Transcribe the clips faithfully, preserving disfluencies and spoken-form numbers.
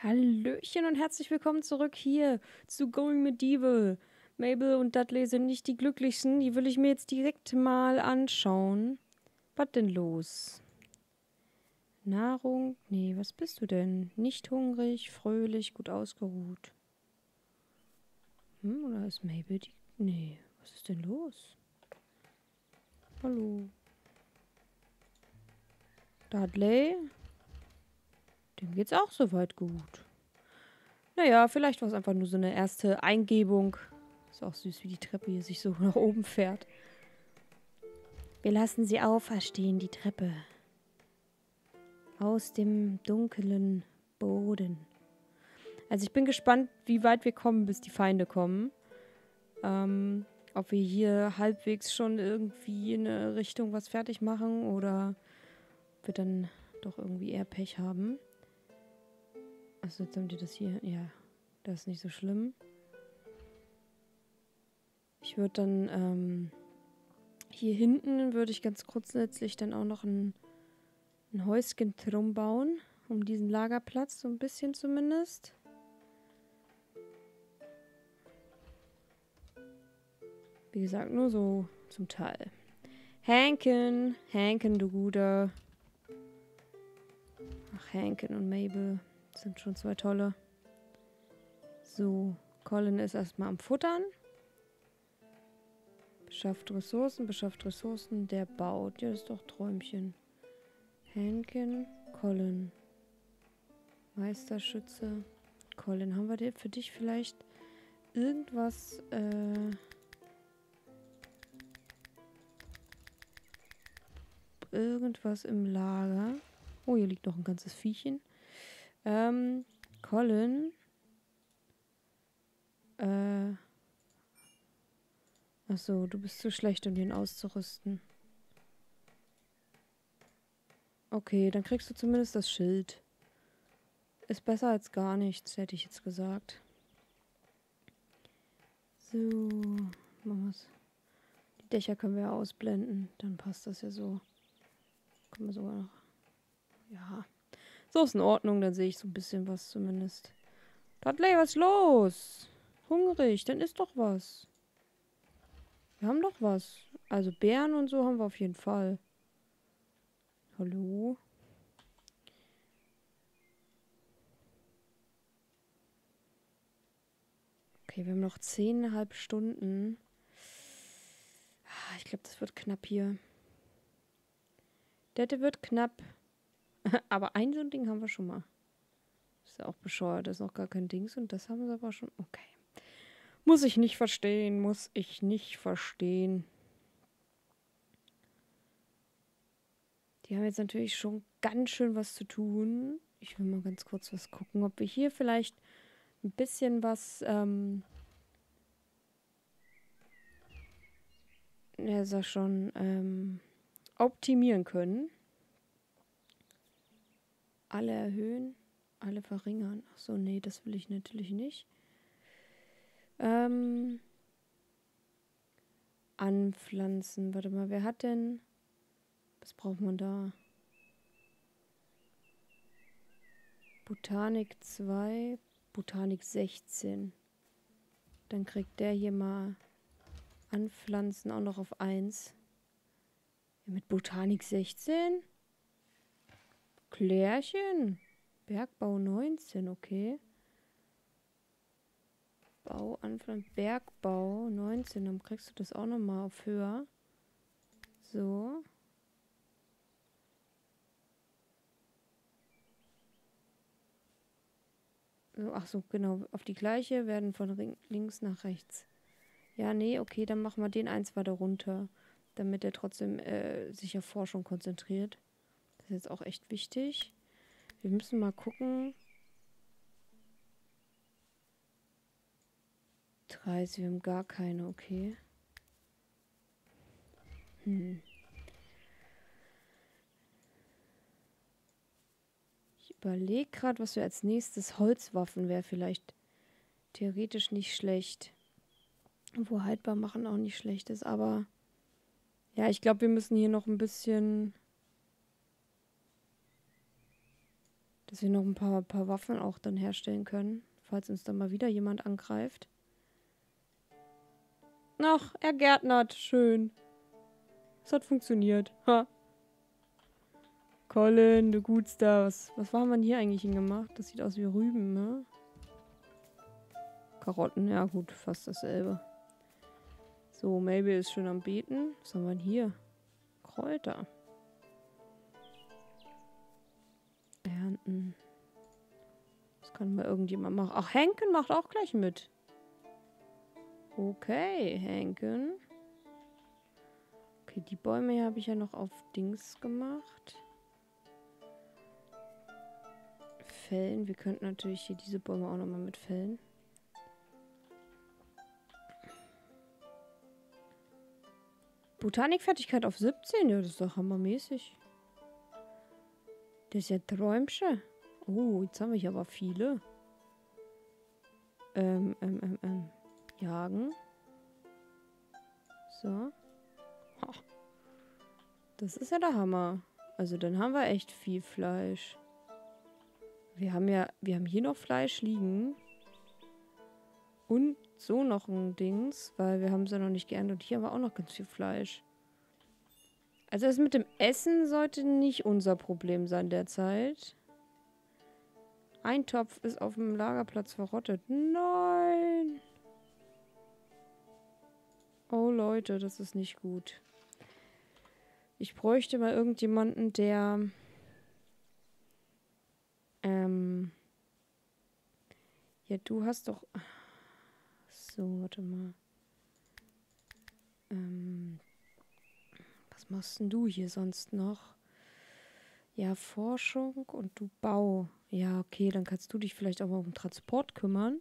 Hallöchen und herzlich willkommen zurück hier zu Going Medieval. Mabel und Dudley sind nicht die glücklichsten. Die will ich mir jetzt direkt mal anschauen. Was denn los? Nahrung? Nee, was bist du denn? Nicht hungrig, fröhlich, gut ausgeruht. Hm, oder ist Mabel die... Nee, was ist denn los? Hallo. Dudley? Dem geht's auch soweit gut. Naja, vielleicht war es einfach nur so eine erste Eingebung. Ist auch süß, wie die Treppe hier sich so nach oben fährt. Wir lassen sie auferstehen, die Treppe. Aus dem dunklen Boden. Also ich bin gespannt, wie weit wir kommen, bis die Feinde kommen. Ähm, ob wir hier halbwegs schon irgendwie in eine Richtung was fertig machen oder ob wir dann doch irgendwie eher Pech haben. Achso, jetzt haben die das hier. Ja, das ist nicht so schlimm. Ich würde dann, ähm, hier hinten würde ich ganz grundsätzlich dann auch noch ein, ein Häuschen drum bauen. Um diesen Lagerplatz, so ein bisschen zumindest. Wie gesagt, nur so zum Teil. Hanken, Hanken, du Guter. Ach, Hanken und Mabel. Sind schon zwei tolle. So, Colin ist erstmal am Futtern. Beschafft Ressourcen, beschafft Ressourcen. Der baut. Ja, das ist doch Träumchen. Hanken, Colin. Meisterschütze. Colin, haben wir für dich vielleicht irgendwas... Äh, irgendwas im Lager. Oh, hier liegt noch ein ganzes Viechchen. Ähm, Colin. Äh. Achso, du bist zu schlecht, um ihn auszurüsten. Okay, dann kriegst du zumindest das Schild. Ist besser als gar nichts, hätte ich jetzt gesagt. So, machen wir's. Die Dächer können wir ja ausblenden. Dann passt das ja so. Können wir sogar noch. Ja. So ist in Ordnung, dann sehe ich so ein bisschen was zumindest. Dudley, was ist los? Hungrig, dann isst doch was. Wir haben doch was. Also Beeren und so haben wir auf jeden Fall. Hallo? Okay, wir haben noch zehneinhalb Stunden. Ich glaube, das wird knapp hier. Dette wird knapp. Aber ein so ein Ding haben wir schon mal. Ist ja auch bescheuert. Das ist noch gar kein Dings. Und das haben wir aber schon. Okay. Muss ich nicht verstehen. Muss ich nicht verstehen. Die haben jetzt natürlich schon ganz schön was zu tun. Ich will mal ganz kurz was gucken, ob wir hier vielleicht ein bisschen was... Ähm ja, ist ja schon... Ähm optimieren können. Alle erhöhen, alle verringern. Achso, nee, das will ich natürlich nicht. Ähm, anpflanzen. Warte mal, wer hat denn... Was braucht man da? Botanik zwei, Botanik sechzehn. Dann kriegt der hier mal anpflanzen auch noch auf eins. Ja, mit Botanik sechzehn? Klärchen. Bergbau neunzehn, okay. Bau, Anfang, Bergbau neunzehn, dann kriegst du das auch nochmal auf höher. So. So, ach so, genau, auf die gleiche werden von links nach rechts. Ja, nee, okay, dann machen wir den eins weiter runter, damit er trotzdem äh, sich auf Forschung konzentriert. Das ist jetzt auch echt wichtig. Wir müssen mal gucken. dreißig, wir haben gar keine, okay. Hm. Ich überlege gerade, was wir als nächstes... Holzwaffen wäre vielleicht theoretisch nicht schlecht. Wo haltbar machen auch nicht schlecht ist, aber... Ja, ich glaube, wir müssen hier noch ein bisschen... Dass wir noch ein paar, paar Waffen auch dann herstellen können, falls uns dann mal wieder jemand angreift. Ach, er gärtnert. Schön. Es hat funktioniert. Ha. Colin, du Gutstar. Was, was haben wir denn hier eigentlich hingemacht? Das sieht aus wie Rüben, ne? Karotten, ja gut, fast dasselbe. So, Mabel ist schon am Beten. Was haben wir denn hier? Kräuter. Ernten. Das kann mal irgendjemand machen. Ach, Henken macht auch gleich mit. Okay, Henken. Okay, die Bäume hier habe ich ja noch auf Dings gemacht. Fällen. Wir könnten natürlich hier diese Bäume auch nochmal mit fällen. Botanikfertigkeit auf siebzehn. Ja, das ist doch hammermäßig. Das ist ja Träumsche. Oh, jetzt haben wir hier aber viele. Ähm, ähm, ähm, ähm. Jagen. So. Das ist ja der Hammer. Also dann haben wir echt viel Fleisch. Wir haben ja, wir haben hier noch Fleisch liegen. Und so noch ein Dings, weil wir haben es ja noch nicht geerntet. Und hier haben wir auch noch ganz viel Fleisch. Also das mit dem Essen sollte nicht unser Problem sein derzeit. Ein Topf ist auf dem Lagerplatz verrottet. Nein! Oh Leute, das ist nicht gut. Ich bräuchte mal irgendjemanden, der ähm ja, du hast doch... So, warte mal. Ähm, was machst denn du hier sonst noch? Ja, Forschung und du Bau. Ja, okay, dann kannst du dich vielleicht auch mal um Transport kümmern.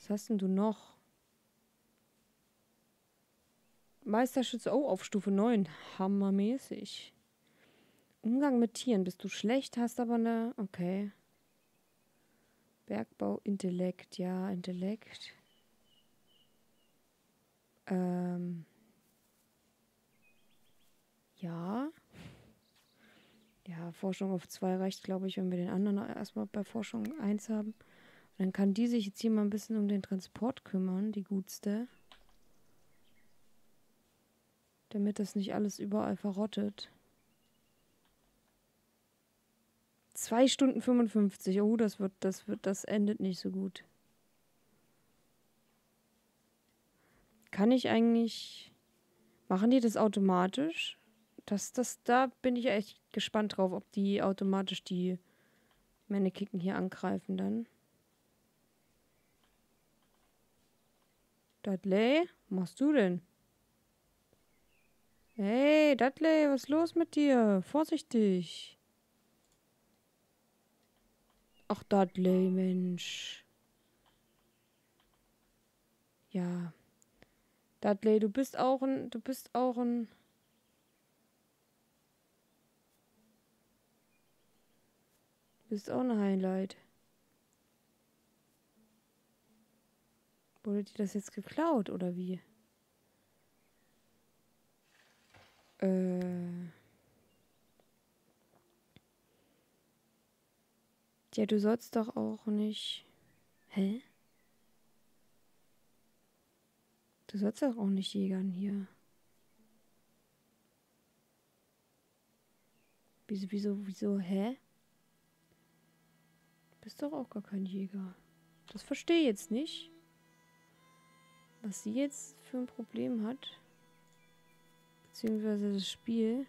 Was hast denn du noch? Meisterschütze, oh, auf Stufe neun. Hammermäßig. Umgang mit Tieren. Bist du schlecht, hast aber eine... Okay. Bergbau, Intellekt. Ja, Intellekt. Ähm. Ja. Ja, Forschung auf zwei reicht, glaube ich, wenn wir den anderen erstmal bei Forschung eins haben. Und dann kann die sich jetzt hier mal ein bisschen um den Transport kümmern, die Gutste. Damit das nicht alles überall verrottet. zwei Stunden fünfundfünfzig. Oh, das wird, das wird, das endet nicht so gut. Kann ich eigentlich... Machen die das automatisch? Das, das, da bin ich echt gespannt drauf, ob die automatisch die Mannekicken hier angreifen dann. Dudley, was machst du denn? Hey, Dudley, was ist los mit dir? Vorsichtig. Ach, Dudley, Mensch. Ja... Dudley, du bist auch ein, du bist auch ein... Du bist auch ein Highlight. Wurde dir das jetzt geklaut, oder wie? Äh... Ja, du sollst doch auch nicht... Hä? Du sollst doch auch nicht jägern hier. Wieso, wieso, wieso, hä? Du bist doch auch gar kein Jäger. Das verstehe ich jetzt nicht. Was sie jetzt für ein Problem hat. Beziehungsweise das Spiel.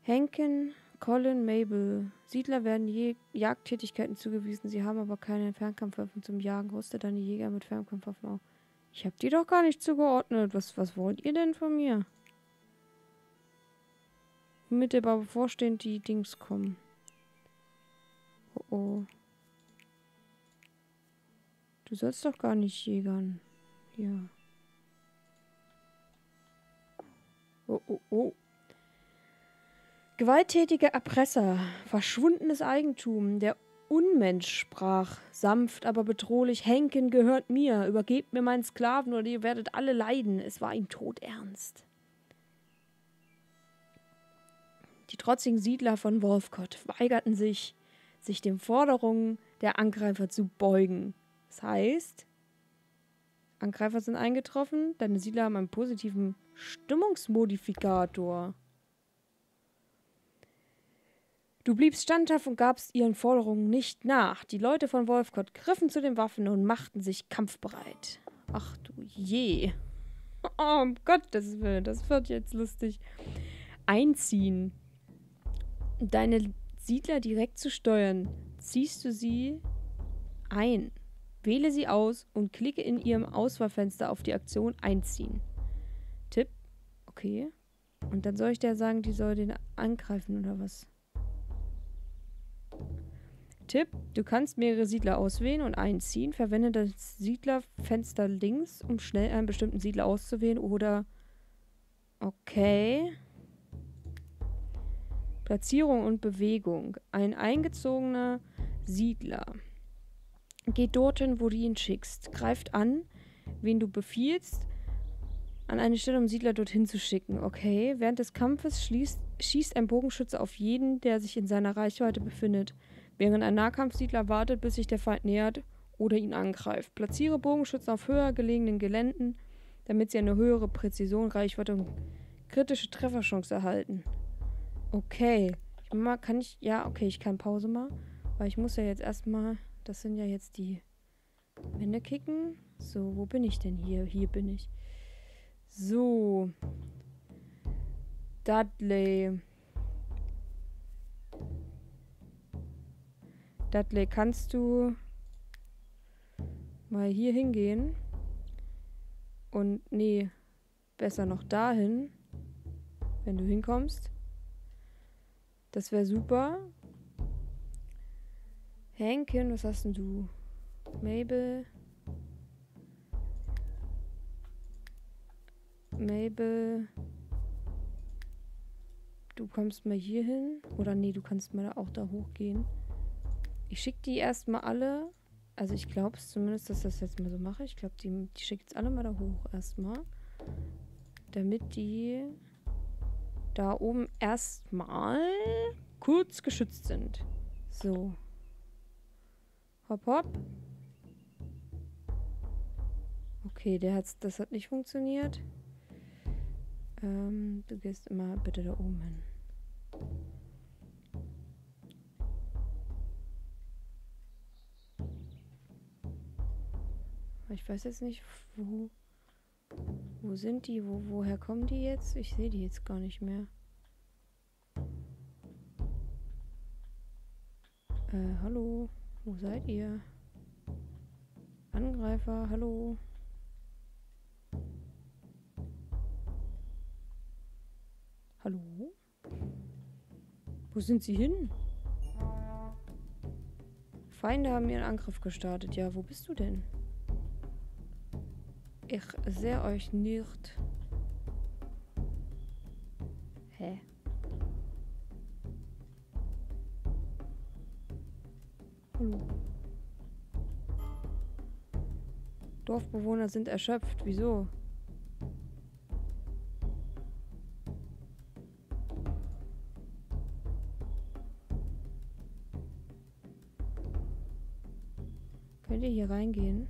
Henken, Colin, Mabel. Siedler werden Je Jagdtätigkeiten zugewiesen, sie haben aber keine Fernkampfwaffen zum Jagen. Rüstet dann die Jäger mit Fernkampfwaffen auf. Ich hab die doch gar nicht zugeordnet. Was, was wollt ihr denn von mir? Mit der bevorstehend die Dings kommen. Oh oh. Du sollst doch gar nicht jägern. Ja. Oh oh oh. Gewalttätige Erpresser, verschwundenes Eigentum, der Unmensch sprach, sanft, aber bedrohlich, Henken gehört mir, übergebt mir meinen Sklaven oder ihr werdet alle leiden. Es war ihm todernst. Die trotzigen Siedler von Wolfcott weigerten sich, sich den Forderungen der Angreifer zu beugen. Das heißt, Angreifer sind eingetroffen, deine Siedler haben einen positiven Stimmungsmodifikator. Du bliebst standhaft und gabst ihren Forderungen nicht nach. Die Leute von Wolfcott griffen zu den Waffen und machten sich kampfbereit. Ach du je. Oh, um Gottes Willen, das wird jetzt lustig. Einziehen. Deine Siedler direkt zu steuern. Ziehst du sie ein. Wähle sie aus und klicke in ihrem Auswahlfenster auf die Aktion Einziehen. Tipp. Okay. Und dann soll ich der sagen, die soll den angreifen oder was? Tipp, du kannst mehrere Siedler auswählen und einziehen. Verwende das Siedlerfenster links, um schnell einen bestimmten Siedler auszuwählen oder... Okay. Platzierung und Bewegung. Ein eingezogener Siedler. Geht dorthin, wo du ihn schickst. Greift an, wen du befiehlst, an eine Stelle, um Siedler dorthin zu schicken. Okay. Während des Kampfes schließt, schießt ein Bogenschütze auf jeden, der sich in seiner Reichweite befindet. Während ein Nahkampfsiedler wartet, bis sich der Feind nähert oder ihn angreift. Platziere Bogenschützen auf höher gelegenen Geländen, damit sie eine höhere Präzision, Reichweite und kritische Trefferchance erhalten. Okay. Ich mal, kann ich... Ja, okay, ich kann Pause machen. Weil ich muss ja jetzt erstmal... Das sind ja jetzt die Wände kicken. So, wo bin ich denn hier? Hier bin ich. So. Dudley... Dudley, kannst du mal hier hingehen? Und, nee, besser noch dahin, wenn du hinkommst. Das wäre super. Henkin, was hast denn du? Mabel. Mabel. Du kommst mal hier hin. Oder nee, du kannst mal auch da hochgehen. Ich schicke die erstmal alle, also ich glaube es zumindest, dass ich das jetzt mal so mache. Ich glaube, die, die schicke jetzt alle mal da hoch erstmal, damit die da oben erstmal kurz geschützt sind. So. Hopp, hopp. Okay, der hat's, das hat nicht funktioniert. Ähm, du gehst immer bitte da oben hin. Ich weiß jetzt nicht, wo, wo sind die? Wo, woher kommen die jetzt? Ich sehe die jetzt gar nicht mehr. Äh, hallo? Wo seid ihr? Angreifer, hallo? Hallo? Wo sind sie hin? Feinde haben ihren Angriff gestartet. Ja, wo bist du denn? Ich sehe euch nicht. Hä? Hallo. Dorfbewohner sind erschöpft. Wieso? Könnt ihr hier reingehen?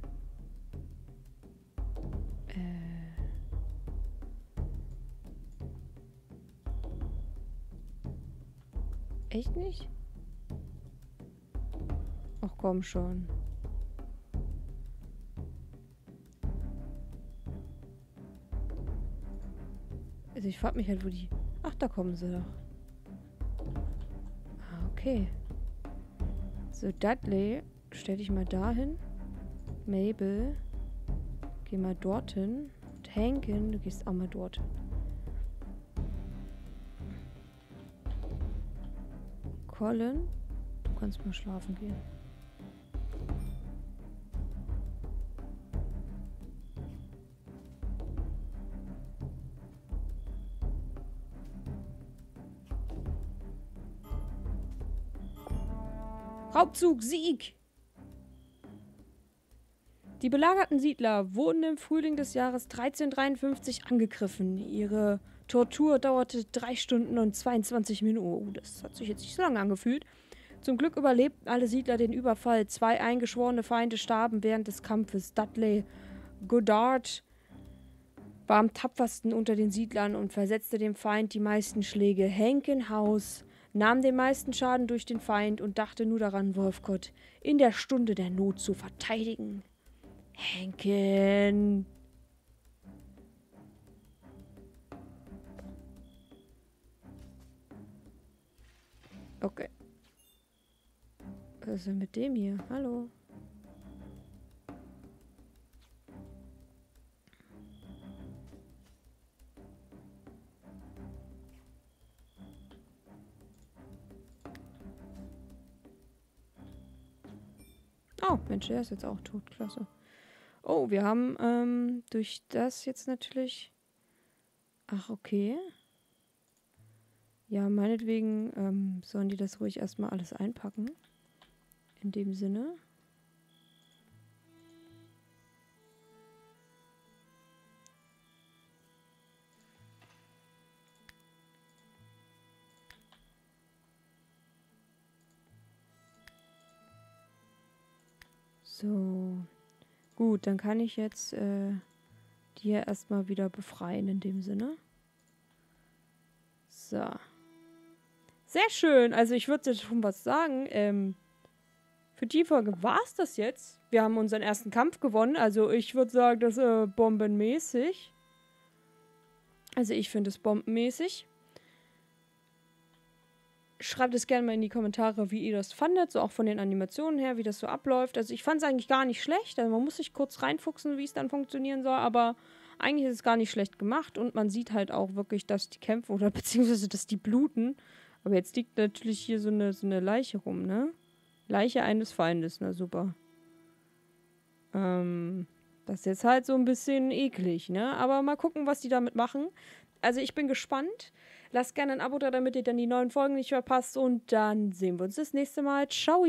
Echt nicht? Ach komm schon. Also ich frag mich halt, wo die... Ach, da kommen sie doch. Ah, okay. So, Dudley, stell dich mal dahin. Mabel, geh mal dorthin. Und Henkin, du gehst auch mal dorthin. Colin, du kannst mal schlafen gehen. Raubzug, Sieg! Die belagerten Siedler wurden im Frühling des Jahres dreizehnhundertdreiundfünfzig angegriffen. Ihre Tortur dauerte drei Stunden und zweiundzwanzig Minuten. Oh, das hat sich jetzt nicht so lange angefühlt. Zum Glück überlebten alle Siedler den Überfall. Zwei eingeschworene Feinde starben während des Kampfes. Dudley Goddard war am tapfersten unter den Siedlern und versetzte dem Feind die meisten Schläge. Henkenhaus nahm den meisten Schaden durch den Feind und dachte nur daran, Wolfcott in der Stunde der Not zu verteidigen. Henken... Okay. Was ist denn mit dem hier? Hallo. Oh, Mensch, der ist jetzt auch tot. Klasse. Oh, wir haben ähm, durch das jetzt natürlich... Ach, okay. Ja, meinetwegen ähm, sollen die das ruhig erstmal alles einpacken. In dem Sinne. So. Gut, dann kann ich jetzt äh, die hier erstmal wieder befreien in dem Sinne. So. Sehr schön. Also ich würde jetzt schon was sagen. Ähm... Für die Folge war es das jetzt. Wir haben unseren ersten Kampf gewonnen. Also ich würde sagen, das ist äh, bombenmäßig. Also ich finde es bombenmäßig. Schreibt es gerne mal in die Kommentare, wie ihr das fandet. So auch von den Animationen her, wie das so abläuft. Also ich fand es eigentlich gar nicht schlecht. Also man muss sich kurz reinfuchsen, wie es dann funktionieren soll. Aber eigentlich ist es gar nicht schlecht gemacht. Und man sieht halt auch wirklich, dass die kämpfen oder beziehungsweise, dass die bluten. Aber jetzt liegt natürlich hier so eine, so eine Leiche rum, ne? Leiche eines Feindes, na super. Ähm, das ist jetzt halt so ein bisschen eklig, ne? Aber mal gucken, was die damit machen. Also ich bin gespannt. Lasst gerne ein Abo da, damit ihr dann die neuen Folgen nicht verpasst. Und dann sehen wir uns das nächste Mal. Ciao!